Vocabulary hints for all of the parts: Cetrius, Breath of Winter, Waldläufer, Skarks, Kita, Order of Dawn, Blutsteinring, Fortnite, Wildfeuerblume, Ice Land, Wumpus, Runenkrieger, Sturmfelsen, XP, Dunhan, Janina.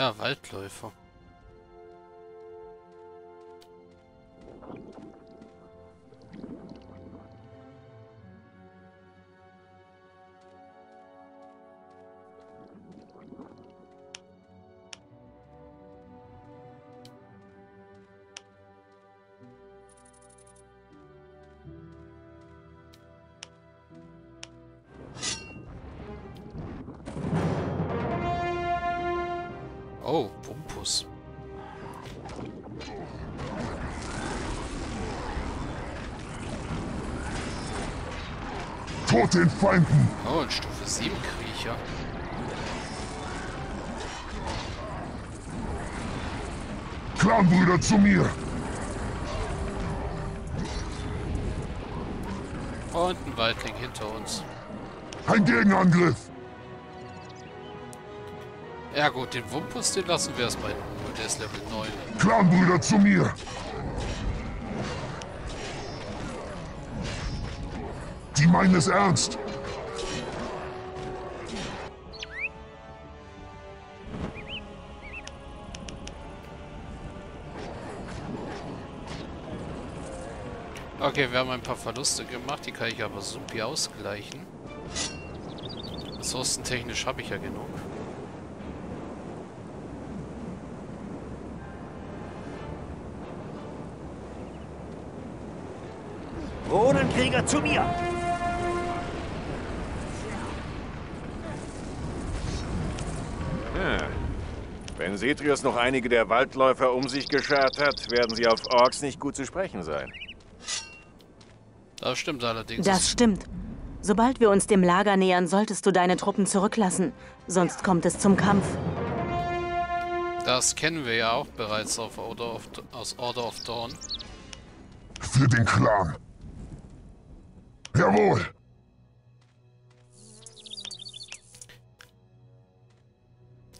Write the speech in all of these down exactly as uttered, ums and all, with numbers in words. Ja, Waldläufer. Oh, Wumpus. Tot den Feinden! Oh, ein Stufe sieben Kriecher. Clanbrüder zu mir! Und ein Waldling hinter uns. Ein Gegenangriff! Ja gut, den Wumpus, den lassen wir erstmal in Ruhe, der ist Level neun. Clanbrüder zu mir! Die meinen es ernst! Okay, wir haben ein paar Verluste gemacht, die kann ich aber supi ausgleichen. Ressourcentechnisch habe ich ja genug. Runenkrieger zu mir! Hm. Wenn Cetrius noch einige der Waldläufer um sich geschart hat, werden sie auf Orks nicht gut zu sprechen sein. Das stimmt allerdings. Das stimmt. Sobald wir uns dem Lager nähern, solltest du deine Truppen zurücklassen. Sonst kommt es zum Kampf. Das kennen wir ja auch bereits auf Order of, aus Order of Dawn. Für den Clan. Jawohl!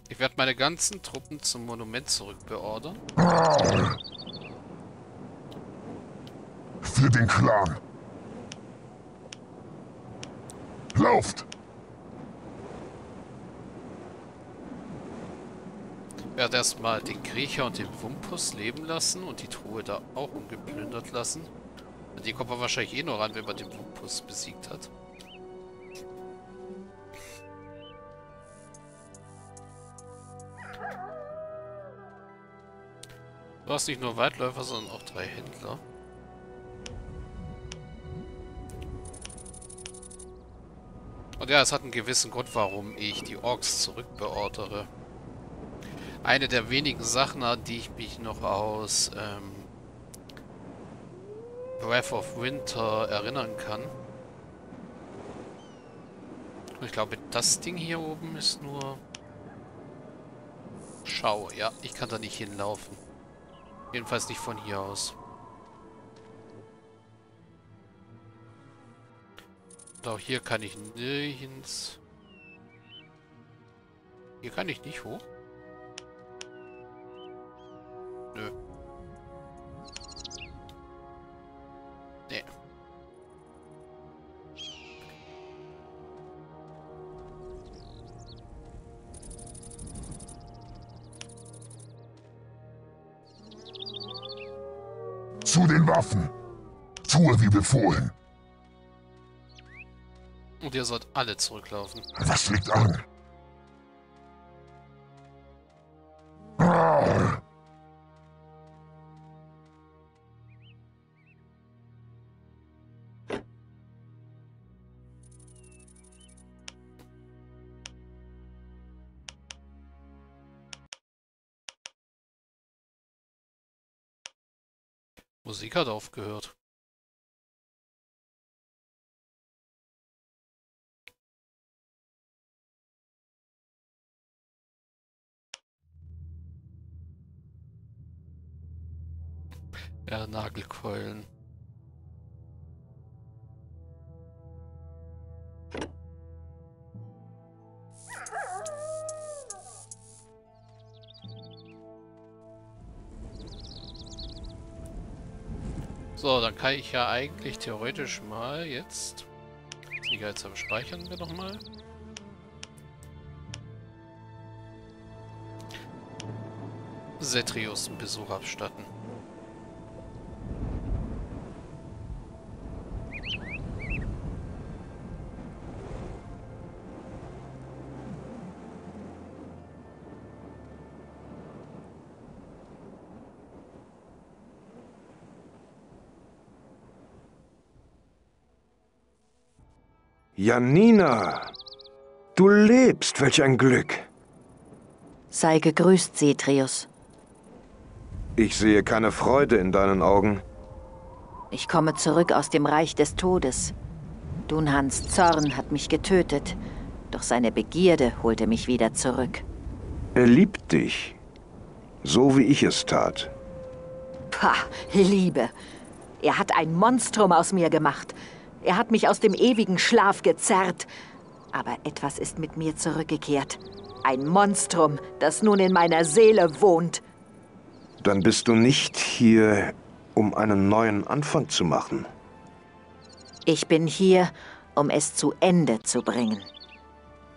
Ich werde meine ganzen Truppen zum Monument zurückbeordern. Ah. Für den Clan! Lauft! Ich werde erstmal den Kriecher und den Wumpus leben lassen und die Truhe da auch ungeplündert lassen. Die kommt man wahrscheinlich eh nur ran, wenn man den Wumpus besiegt hat. Du hast nicht nur Waldläufer, sondern auch drei Händler. Und ja, es hat einen gewissen Grund, warum ich die Orks zurückbeordere. Eine der wenigen Sachen, an die ich mich noch aus... Ähm, Breath of Winter erinnern kann. Und ich glaube, das Ding hier oben ist nur... Schau, ja, ich kann da nicht hinlaufen. Jedenfalls nicht von hier aus. Und auch hier kann ich nirgends... Hier kann ich nicht hoch. Nö. Nee. Zu den Waffen! Tue wie befohlen! Und ihr sollt alle zurücklaufen. Was liegt an? Musik hat aufgehört. Ja, Nagelkeulen. So, dann kann ich ja eigentlich theoretisch mal jetzt... Sicherheitshalber speichern wir nochmal. Cetrius einen Besuch abstatten. Janina! Du lebst, welch ein Glück! Sei gegrüßt, Cetrius. Ich sehe keine Freude in deinen Augen. Ich komme zurück aus dem Reich des Todes. Dunhans Zorn hat mich getötet, doch seine Begierde holte mich wieder zurück. Er liebt dich, so wie ich es tat. Pah, Liebe! Er hat ein Monstrum aus mir gemacht. Er hat mich aus dem ewigen Schlaf gezerrt. Aber etwas ist mit mir zurückgekehrt. Ein Monstrum, das nun in meiner Seele wohnt. Dann bist du nicht hier, um einen neuen Anfang zu machen. Ich bin hier, um es zu Ende zu bringen.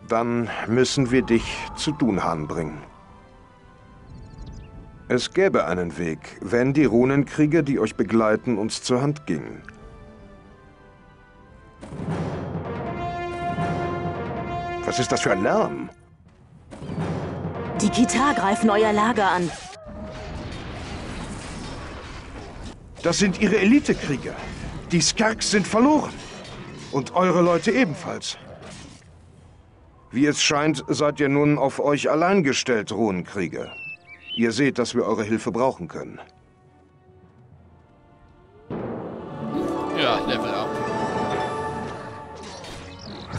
Dann müssen wir dich zu Dunhan bringen. Es gäbe einen Weg, wenn die Runenkrieger, die euch begleiten, uns zur Hand gingen. Was ist das für ein Lärm? Die Kita greifen euer Lager an. Das sind ihre Elitekrieger. Die Skarks sind verloren. Und eure Leute ebenfalls. Wie es scheint, seid ihr nun auf euch allein gestellt, Runenkrieger. Ihr seht, dass wir eure Hilfe brauchen können. Ja, Level up.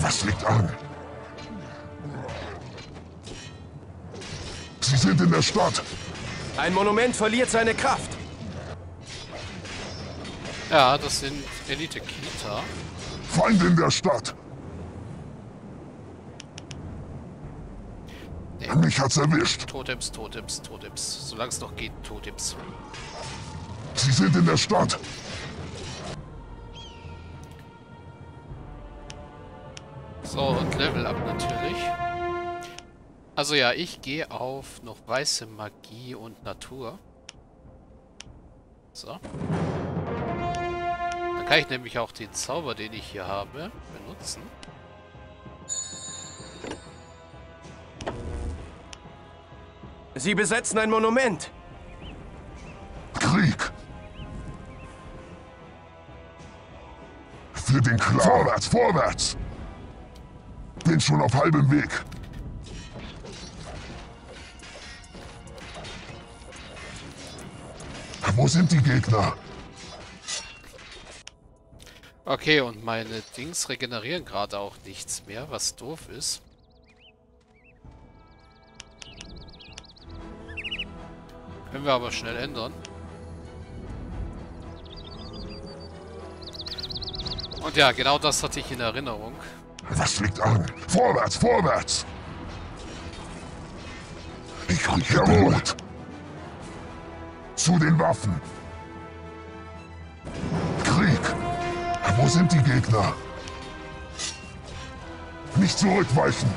Was liegt an? Sie sind in der Stadt. Ein Monument verliert seine Kraft. Ja, das sind Elite-Kita. Feind in der Stadt. Nee. Mich hat's erwischt. Totems, Totems, Totems. Solange es noch geht, Totems. Sie sind in der Stadt. So, und Level up natürlich. Also ja, ich gehe auf noch weiße Magie und Natur. So. Dann kann ich nämlich auch den Zauber, den ich hier habe, benutzen. Sie besetzen ein Monument. Krieg. Für den Clan. Vorwärts, vorwärts. Bin schon auf halbem Weg. Wo sind die Gegner? Okay, und meine Dings regenerieren gerade auch nichts mehr, was doof ist. Können wir aber schnell ändern. Und ja, genau das hatte ich in Erinnerung. Was liegt an? Vorwärts, vorwärts! Ich rieche Blut! Zu den Waffen! Krieg! Wo sind die Gegner? Nicht zurückweichen!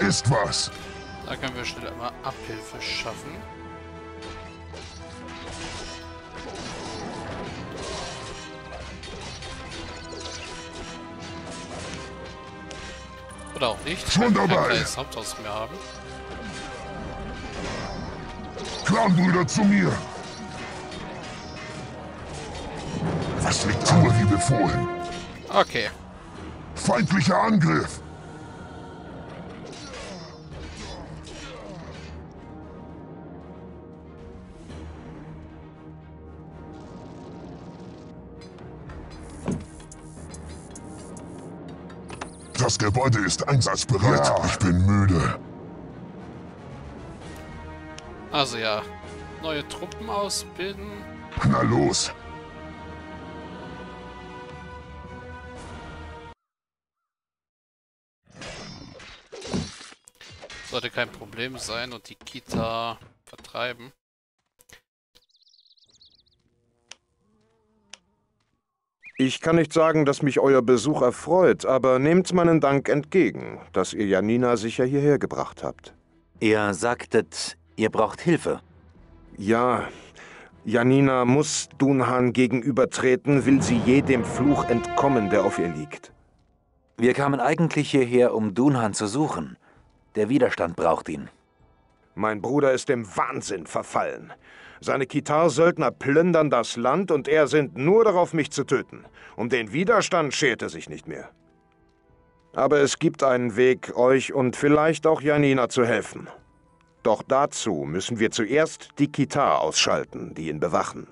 Ist was! Da können wir schnell einmal Abhilfe schaffen. Oder auch nicht. Schon dabei. Kein kleines Haupthaus mehr haben. Clanbrüder zu mir. Was liegt an, wie befohlen? Okay. Feindlicher Angriff. Das Gebäude ist einsatzbereit. Ja. Ich bin müde. Also ja, neue Truppen ausbilden. Na los. Sollte kein Problem sein und die Kita vertreiben. Ich kann nicht sagen, dass mich euer Besuch erfreut, aber nehmt meinen Dank entgegen, dass ihr Janina sicher hierher gebracht habt. Ihr sagtet, ihr braucht Hilfe. Ja, Janina muss Dunhan gegenübertreten, will sie je dem Fluch entkommen, der auf ihr liegt. Wir kamen eigentlich hierher, um Dunhan zu suchen. Der Widerstand braucht ihn. Mein Bruder ist dem Wahnsinn verfallen. Seine Kita-Söldner plündern das Land und er sind nur darauf, mich zu töten. Um den Widerstand schert er sich nicht mehr. Aber es gibt einen Weg, euch und vielleicht auch Janina zu helfen. Doch dazu müssen wir zuerst die Kita ausschalten, die ihn bewachen.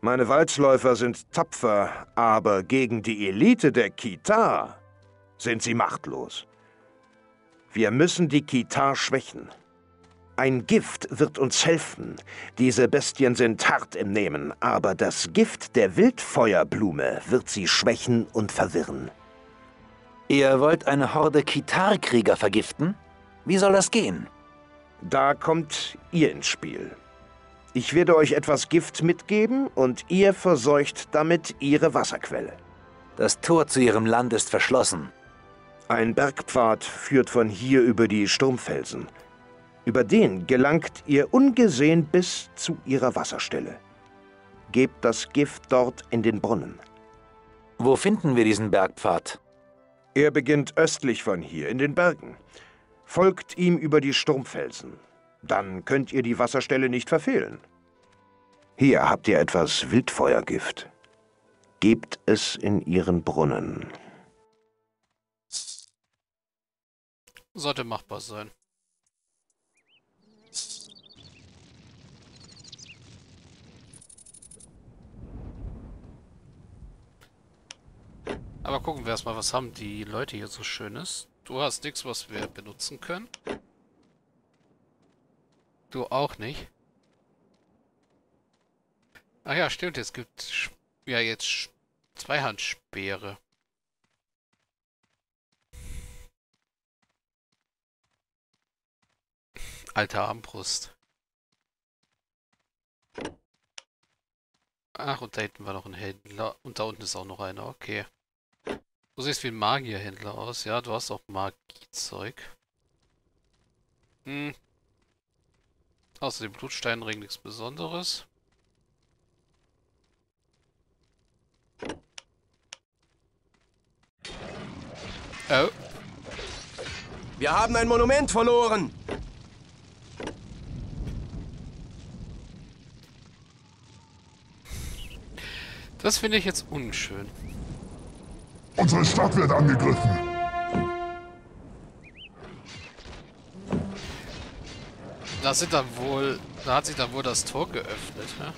Meine Waldläufer sind tapfer, aber gegen die Elite der Kita sind sie machtlos. Wir müssen die Kita schwächen. Ein Gift wird uns helfen. Diese Bestien sind hart im Nehmen, aber das Gift der Wildfeuerblume wird sie schwächen und verwirren. Ihr wollt eine Horde Kitarkrieger vergiften? Wie soll das gehen? Da kommt ihr ins Spiel. Ich werde euch etwas Gift mitgeben und ihr verseucht damit ihre Wasserquelle. Das Tor zu ihrem Land ist verschlossen. Ein Bergpfad führt von hier über die Sturmfelsen. Über den gelangt ihr ungesehen bis zu ihrer Wasserstelle. Gebt das Gift dort in den Brunnen. Wo finden wir diesen Bergpfad? Er beginnt östlich von hier, in den Bergen. Folgt ihm über die Sturmfelsen. Dann könnt ihr die Wasserstelle nicht verfehlen. Hier habt ihr etwas Wildfeuergift. Gebt es in ihren Brunnen. Sollte machbar sein. Aber gucken wir erstmal, was haben die Leute hier so Schönes? Du hast nichts, was wir benutzen können. Du auch nicht. Ach ja, stimmt, es gibt ja jetzt Zweihandspeere. Alte Armbrust. Ach, und da hinten war noch ein Händler. Und da unten ist auch noch einer, okay. Du siehst wie ein Magierhändler aus. Ja, du hast auch Magiezeug. Hm. Außer dem Blutsteinring nichts Besonderes. Oh. Wir haben ein Monument verloren! Das finde ich jetzt unschön. Unsere Stadt wird angegriffen. Da sind dann wohl, da hat sich dann wohl das Tor geöffnet, ne?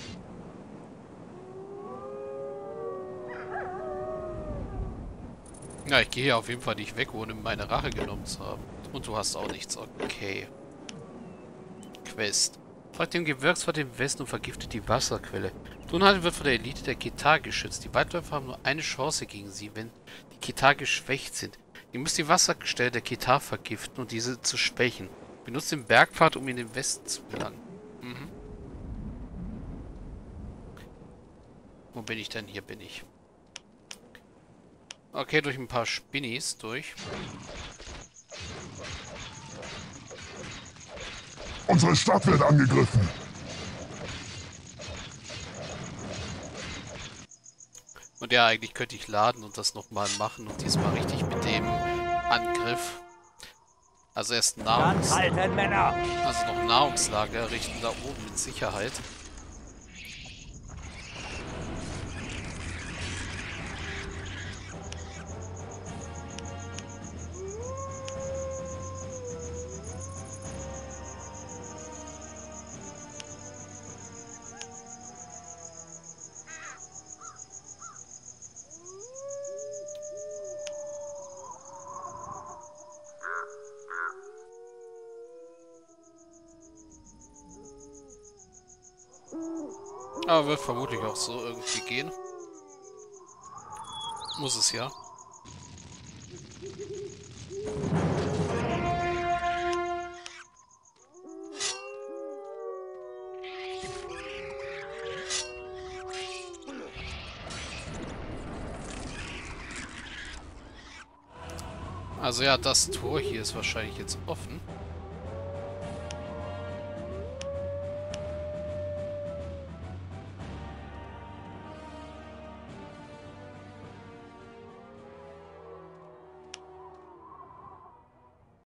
Ja, ich gehe hier auf jeden Fall nicht weg, ohne meine Rache genommen zu haben. Und du hast auch nichts, okay. Quest. Folgt dem Gebirgsfahrt im Westen und vergiftet die Wasserquelle. Dunhan wird von der Elite der Kita geschützt. Die Waldläufer haben nur eine Chance gegen sie, wenn die Kita geschwächt sind. Ihr müsst die Wasserstelle der Kita vergiften, um diese zu schwächen. Benutzt den Bergpfad, um in den Westen zu gelangen. Mhm. Wo bin ich denn? Hier bin ich. Okay, durch ein paar Spinnis durch. Unsere Stadt wird angegriffen. Und ja, eigentlich könnte ich laden und das nochmal machen und diesmal richtig mit dem Angriff. Also erst Nahrungs... Also noch Nahrungslager errichten da oben mit Sicherheit. Aber wird vermutlich auch so irgendwie gehen. Muss es ja. Also ja, das Tor hier ist wahrscheinlich jetzt offen.